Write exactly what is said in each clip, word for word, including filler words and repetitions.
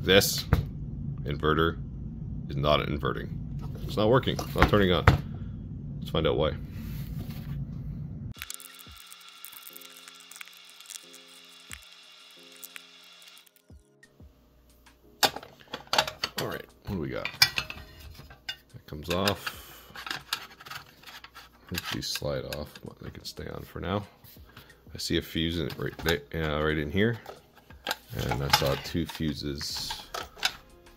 This inverter is not inverting. It's not working, it's not turning on. Let's find out why. All right, what do we got? That comes off. These slide off, but they can stay on for now. I see a fuse in it right there, yeah, right in here, and I saw two fuses,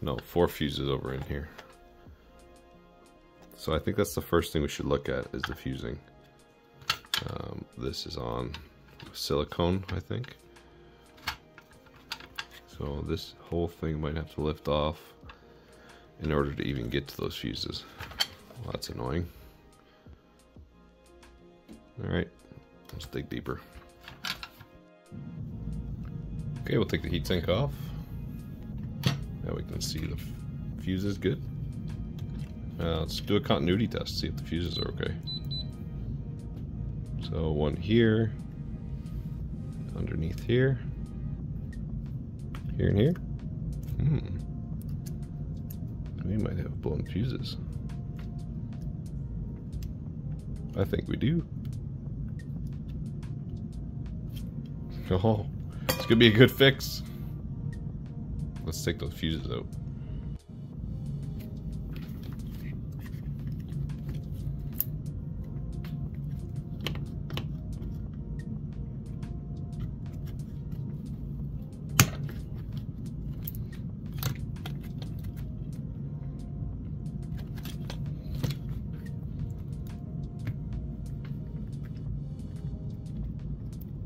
no, four fuses over in here. So I think that's the first thing we should look at is the fusing. Um, this is on silicone, I think. So this whole thing might have to lift off in order to even get to those fuses. Well, that's annoying. All right, let's dig deeper. Okay, we'll take the heatsink off. Now we can see the fuse is good. Uh, let's do a continuity test, see if the fuses are okay. So one here, underneath here, here and here. Hmm, we might have blown fuses. I think we do. Oh, it's gonna be a good fix. Let's take those fuses out.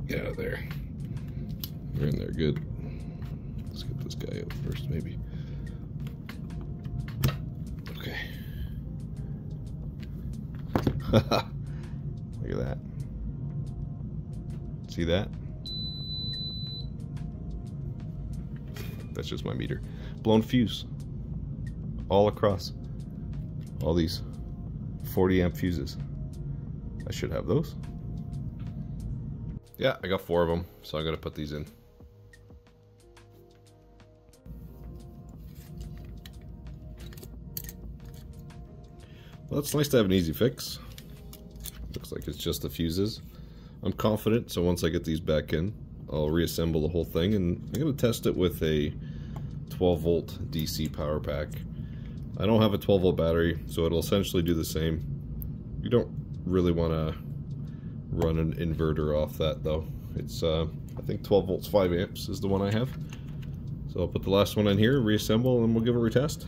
Get out of there. They're in there good. Let's get this guy out first, maybe. Okay. Look at that. See that? That's just my meter. Blown fuse. All across. All these forty amp fuses. I should have those. Yeah, I got four of them, so I'm gonna put these in. Well, it's nice to have an easy fix. Looks like it's just the fuses. I'm confident, so once I get these back in, I'll reassemble the whole thing, and I'm going to test it with a twelve volt D C power pack. I don't have a twelve volt battery, so it'll essentially do the same. You don't really want to run an inverter off that, though. It's, uh, I think twelve volts, five amps is the one I have. So I'll put the last one in here, reassemble, and we'll give it a retest.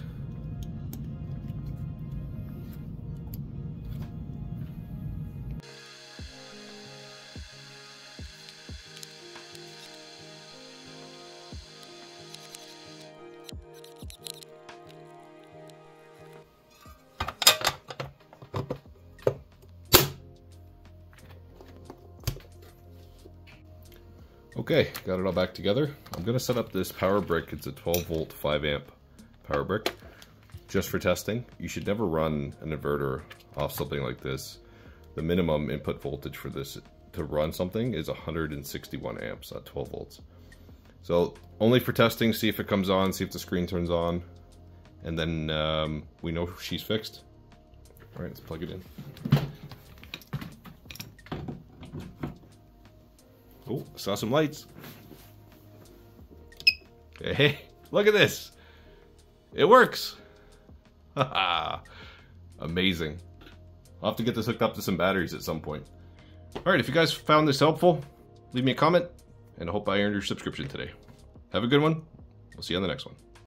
Okay, got it all back together. I'm gonna set up this power brick. It's a twelve volt, five amp power brick, just for testing. You should never run an inverter off something like this. The minimum input voltage for this to run something is one hundred sixty-one amps at twelve volts. So only for testing, see if it comes on, see if the screen turns on, and then um, we know she's fixed. All right, let's plug it in. Oh, saw some lights. Hey, look at this. It works. Amazing. I'll have to get this hooked up to some batteries at some point. All right, if you guys found this helpful, leave me a comment, and I hope I earned your subscription today. Have a good one. We'll see you on the next one.